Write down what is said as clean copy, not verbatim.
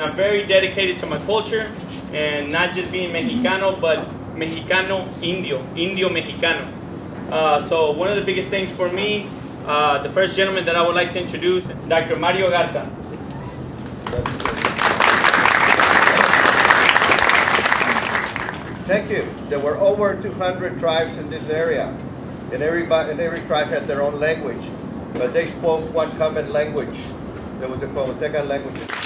I'm very dedicated to my culture, and not just being Mexicano, but Mexicano Indio, Indio Mexicano. So one of the biggest things for me, the first gentleman that I would like to introduce, Dr. Mario Garza. Thank you. There were over 200 tribes in this area, and every tribe had their own language, but they spoke one common language. There was the Coahuiltecan language.